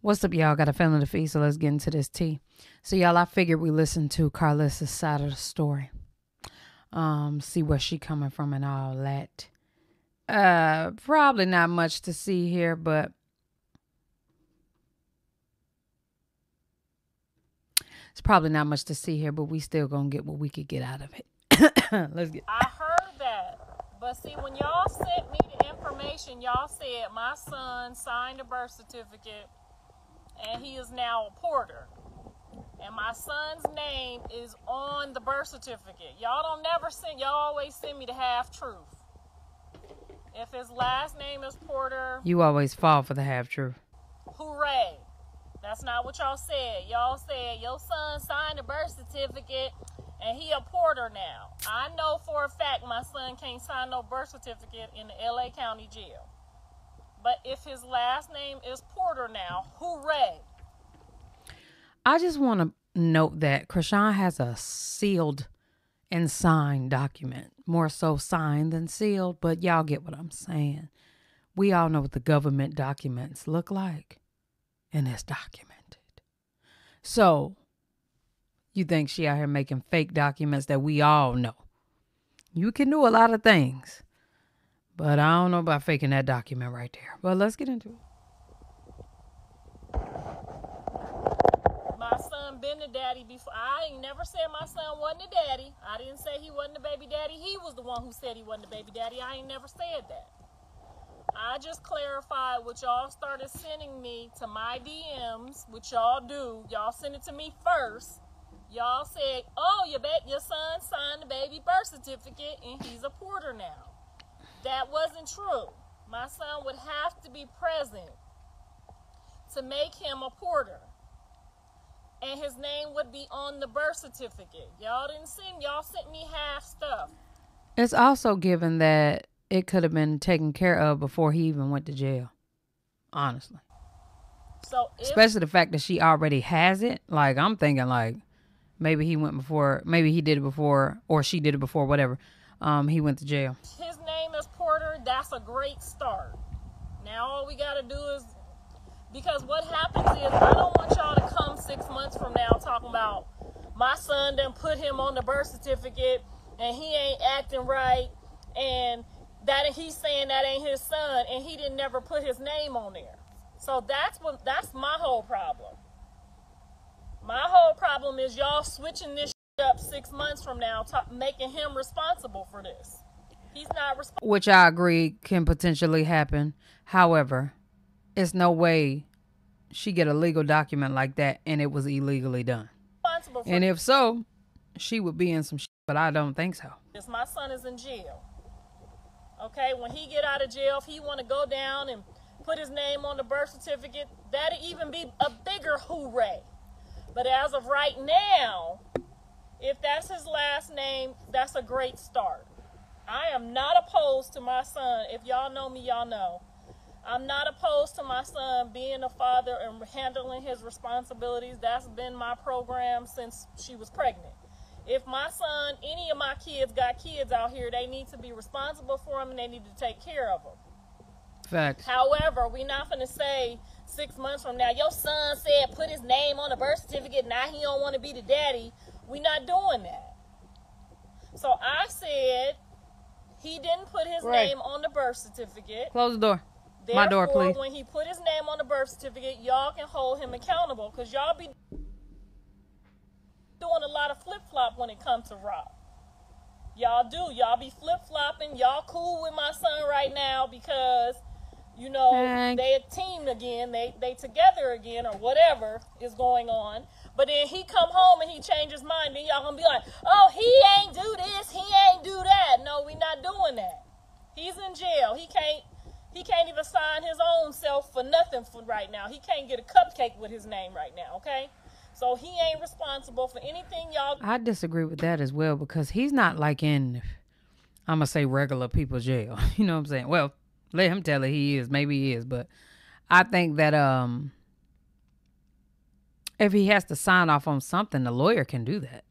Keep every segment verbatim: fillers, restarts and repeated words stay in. What's up, y'all? Got a feeling the feed, so let's get into this tea. So, y'all, I figured we listen to Karlissa's side of the story. Um, see where she coming from and all that. Uh, probably not much to see here, but it's probably not much to see here, but we still gonna get what we could get out of it. Let's get. I heard that, but see, when y'all sent me the information, y'all said my son signed a birth certificate. And he is now a porter. And my son's name is on the birth certificate. Y'all don't never send, y'all always send me the half-truth. If his last name is Porter... You always fall for the half-truth. Hooray. That's not what y'all said. Y'all said, your son signed a birth certificate and he a porter now. I know for a fact my son can't sign no birth certificate in the L A County Jail. But if his last name is Porter now, hooray. I just want to note that Chrisean has a sealed and signed document. More so signed than sealed, but y'all get what I'm saying. We all know what the government documents look like, and it's documented. So, you think she out here making fake documents that we all know. You can do a lot of things. But I don't know about faking that document right there. But let's get into it. My son been the daddy before. I ain't never said my son wasn't a daddy. I didn't say he wasn't a baby daddy. He was the one who said he wasn't a baby daddy. I ain't never said that. I just clarified what y'all started sending me to my D Ms, which y'all do. Y'all send it to me first. Y'all said, oh, your, ba your son signed the baby birth certificate and he's a porter now. That wasn't true. My son would have to be present to make him a porter. And his name would be on the birth certificate. Y'all didn't send, y'all sent me half stuff. It's also given that it could have been taken care of before he even went to jail. Honestly. So if, especially the fact that she already has it. Like, I'm thinking like, maybe he went before, maybe he did it before, or she did it before, whatever. Um, he went to jail. His name is Porter. That's a great start. Now all we gotta do is, because what happens is, I don't want y'all to come six months from now talking about my son done put him on the birth certificate and he ain't acting right and that he's saying that ain't his son and he didn't never put his name on there. So that's what, that's my whole problem. My whole problem is y'all switching this up six months from now, making him responsible for this. He's not responsible. Which I agree can potentially happen. However, it's no way she get a legal document like that and it was illegally done. Responsible for and if so, she would be in some shit, but I don't think so. Yes, my son is in jail. Okay, when he get out of jail, if he want to go down and put his name on the birth certificate, that'd even be a bigger hooray. But as of right now, if that's his last name, that's a great start. I am not opposed to my son. If y'all know me, y'all know. I'm not opposed to my son being a father and handling his responsibilities. That's been my program since she was pregnant. If my son, any of my kids got kids out here, they need to be responsible for them and they need to take care of them. Facts. However, we're not going to say six months from now, your son said put his name on the birth certificate, now he don't want to be the daddy. We're not doing that. So I said he didn't put his right. name on the birth certificate. Close the door. Therefore, my door, please. When he put his name on the birth certificate, y'all can hold him accountable because y'all be doing a lot of flip-flop when it comes to Rob. Y'all do. Y'all be flip-flopping. Y'all cool with my son right now because, you know, Thanks. they a team again. They, they together again or whatever is going on. But then he come home and he changed his mind. Then y'all gonna be like, oh, he ain't do this, he ain't do that. No, we not doing that. He's in jail. He can't he can't even sign his own self for nothing for right now. He can't get a cupcake with his name right now, okay? So he ain't responsible for anything y'all. I disagree with that as well because he's not like in, I'm gonna say regular people's jail. You know what I'm saying? Well, let him tell it he is. Maybe he is, but I think that um. if he has to sign off on something, the lawyer can do that.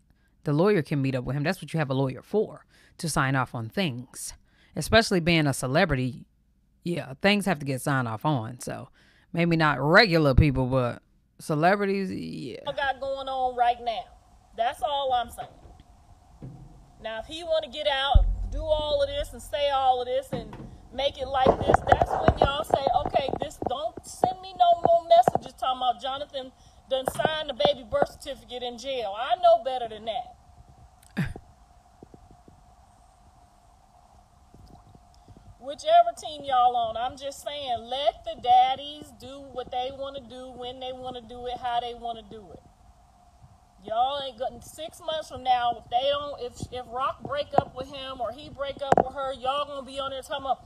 The lawyer can meet up with him. That's what you have a lawyer for, to sign off on things. Especially being a celebrity, yeah, things have to get signed off on. So maybe not regular people, but celebrities, yeah. I got going on right now. That's all I'm saying. Now, if he want to get out, do all of this and say all of this and make it like this, that's when y'all say, okay, this, don't send me no more messages talking about Jonathan done signed the baby birth certificate in jail. I know better than that. Whichever team y'all on, I'm just saying, let the daddies do what they want to do, when they want to do it, how they want to do it. Y'all ain't got, six months from now, if they don't, if if Rock break up with him or he break up with her, y'all gonna be on there talking about,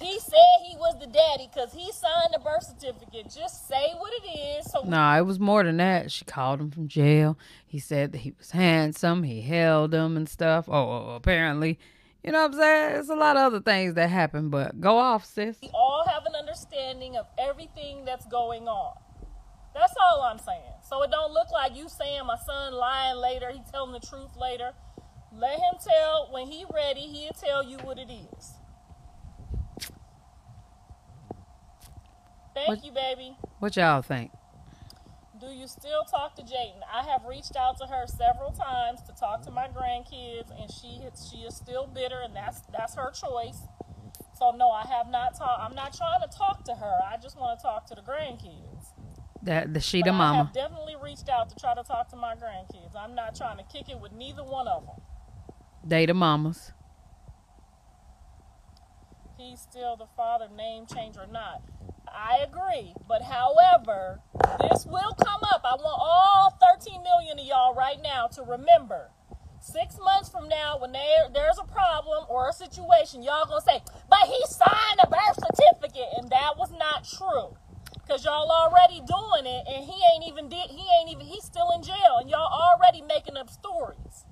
he said he was the daddy because he signed the birth certificate. Just say what it is. So no, nah, it was more than that. She called him from jail. He said that he was handsome. He held him and stuff. Oh, apparently. You know what I'm saying? There's a lot of other things that happen, but go off, sis. We all have an understanding of everything that's going on. That's all I'm saying. So it don't look like you saying my son lying later, he telling the truth later. Let him tell, when he ready, he'll tell you what it is. Thank what, you, baby. What y'all think? Do you still talk to Jayden? I have reached out to her several times to talk to my grandkids, and she she is still bitter, and that's that's her choice. So no, I have not talked. I'm not trying to talk to her. I just want to talk to the grandkids. That the she the mama. I have definitely reached out to try to talk to my grandkids. I'm not trying to kick it with neither one of them. They the mamas. He's still the father, name change or not. I agree, but however, this will come up. I want all thirteen million of y'all right now to remember, six months from now, when there there's a problem or a situation, y'all gonna say, but he signed a birth certificate, and that was not true, because y'all already doing it, and he ain't even did he ain't even he's still in jail, and y'all already making up stories.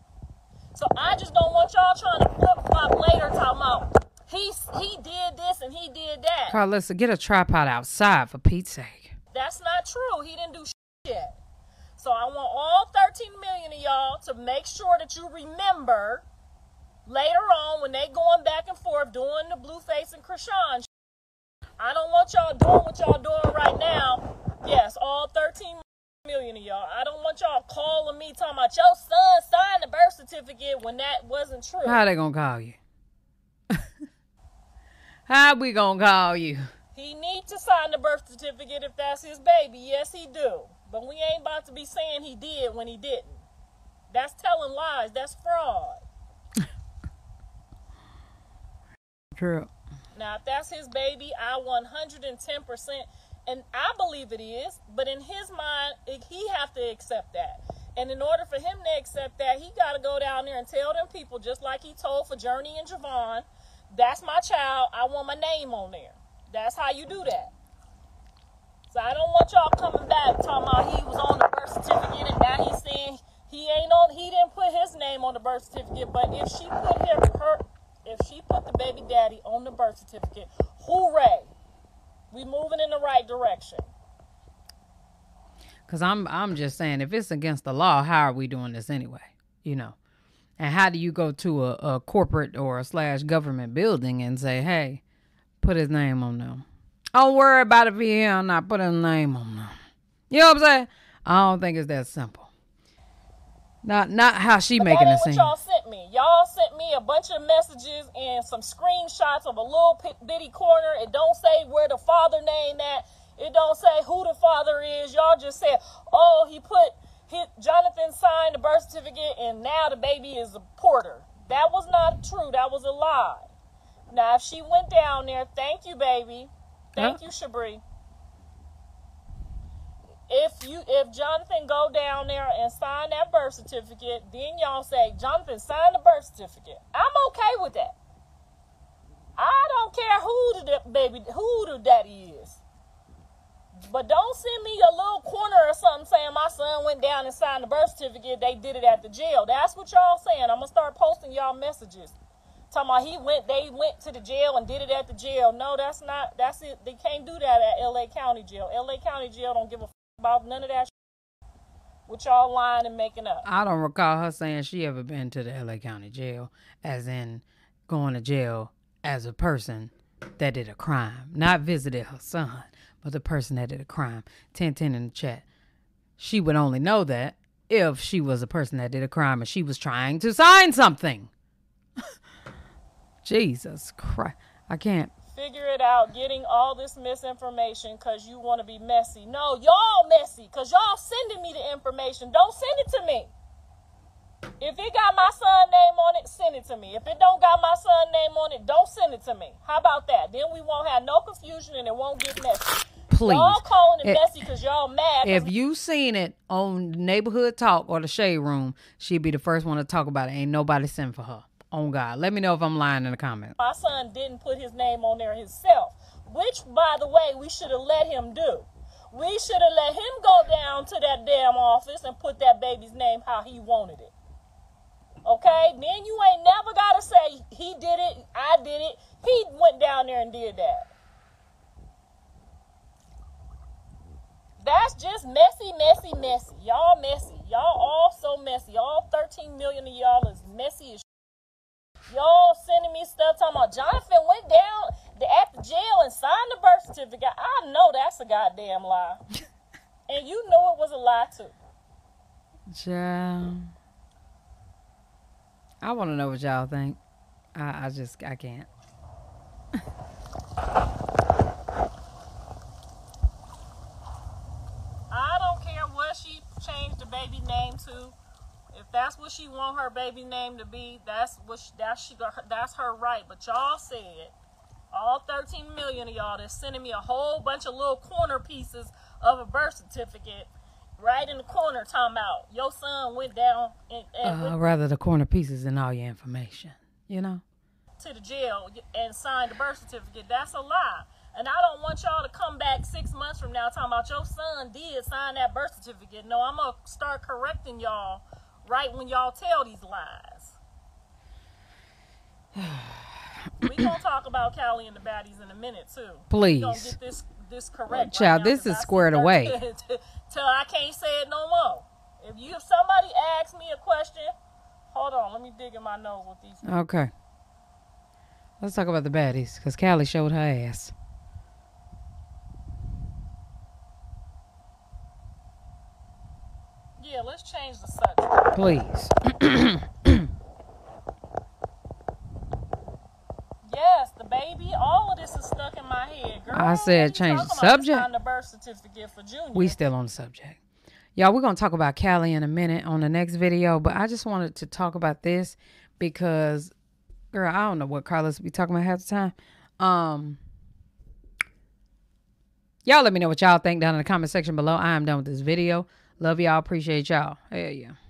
So I just don't want y'all trying to flip flop later talking about He, he did this and he did that. Karlissa, get a tripod outside for Pete's sake. That's not true. He didn't do shit. So I want all thirteen million of y'all to make sure that you remember later on when they going back and forth doing the Blueface and Chrisean. I don't want y'all doing what y'all doing right now. Yes, all thirteen million of y'all. I don't want y'all calling me talking about your son signed the birth certificate when that wasn't true. How they gonna call you? How we gonna call you? He need to sign the birth certificate if that's his baby. Yes, he do. But we ain't about to be saying he did when he didn't. That's telling lies. That's fraud. True. Now, if that's his baby, I one hundred ten percent, and I believe it is, but in his mind, it, he have to accept that. And in order for him to accept that, he got to go down there and tell them people, just like he told for Journey and Javon, that's my child. I want my name on there. That's how you do that. So I don't want y'all coming back talking about he was on the birth certificate and now he's saying he ain't on. He didn't put his name on the birth certificate. But if she put her, her if she put the baby daddy on the birth certificate, hooray! We moving in the right direction. Cause I'm I'm just saying, if it's against the law, how are we doing this anyway? You know. And how do you go to a, a corporate or a slash government building and say, hey, put his name on them? Don't worry about it if he here or not. Put his name on them. You know what I'm saying? I don't think it's that simple. Not not how she but making it seem. That ain't what y'all sent me. Y'all sent me a bunch of messages and some screenshots of a little bitty corner. It don't say where the father name at. It don't say who the father is. Y'all just said, oh, he put... He, Jonathan signed the birth certificate and now the baby is a porter. That was not true. That was a lie. Now, if she went down there, thank you, baby. Thank huh? you, Shabrie. If you, if Jonathan go down there and sign that birth certificate, then y'all say, Jonathan signed the birth certificate. I'm okay with that. I don't care who the baby, who the daddy is. But don't send me a little corner or something saying my son went down and signed the birth certificate. They did it at the jail. That's what y'all saying. I'm going to start posting y'all messages. Talking about he went, they went to the jail and did it at the jail. No, that's not, that's it. They can't do that at L A County Jail. L A County Jail don't give a f about none of that shit with y'all lying and making up. I don't recall her saying she ever been to the L A County Jail, as in going to jail as a person that did a crime, not visited her son. but the person that did a crime. ten ten in the chat. She would only know that if she was a person that did a crime and she was trying to sign something. Jesus Christ. I can't. Figure it out, getting all this misinformation because you want to be messy. No, y'all messy because y'all sending me the information. Don't send it to me. If it got my son's name on it, send it to me. If it don't got my son's name on it, don't send it to me. How about that? Then we won't have no confusion and it won't get messy. Please. Y'all calling it, it messy because y'all mad. If you seen it on Neighborhood Talk or the Shade Room, she'd be the first one to talk about it. Ain't nobody send for her. On God. Let me know if I'm lying in the comments. My son didn't put his name on there himself, which, by the way, we should have let him do. We should have let him go down to that damn office and put that baby's name how he wanted it. Okay, then you ain't never gotta say he did it, I did it. He went down there and did that. That's just messy, messy, messy. Y'all messy. Y'all all so messy. All thirteen million of y'all is messy as shit. Y'all sending me stuff talking about Jonathan went down to, at the jail and signed the birth certificate. I know that's a goddamn lie. And you knew it was a lie too. Yeah. I want to know what y'all think. I, I just, I can't. I don't care what she changed the baby name to. If that's what she want her baby name to be, that's what she, that's, she, that's her right. But y'all said, all thirteen million of y'all, that's sending me a whole bunch of little corner pieces of a birth certificate. Right in the corner, talking about your son went down. And, and uh, rather the corner pieces and all your information, you know. To the jail and signed the birth certificate. That's a lie. And I don't want y'all to come back six months from now talking about your son did sign that birth certificate. No, I'm going to start correcting y'all right when y'all tell these lies. We're going to talk about Callie and the baddies in a minute, too. Please. We're going to get this, this correct. Well, child, right this is squared away. Till I can't say it no more. If you if somebody asks me a question, hold on, let me dig in my nose with these people. Okay. Let's talk about the baddies, because Callie showed her ass. Yeah, let's change the subject. Please. Yes, the baby, all of this is stuck in my head, girl. I said change the subject. We still on the subject. Y'all, we're going to talk about Callie in a minute on the next video, but I just wanted to talk about this because, girl, I don't know what Karlissa be talking about half the time. Um, y'all let me know what y'all think down in the comment section below. I am done with this video. Love y'all. Appreciate y'all. Hell yeah.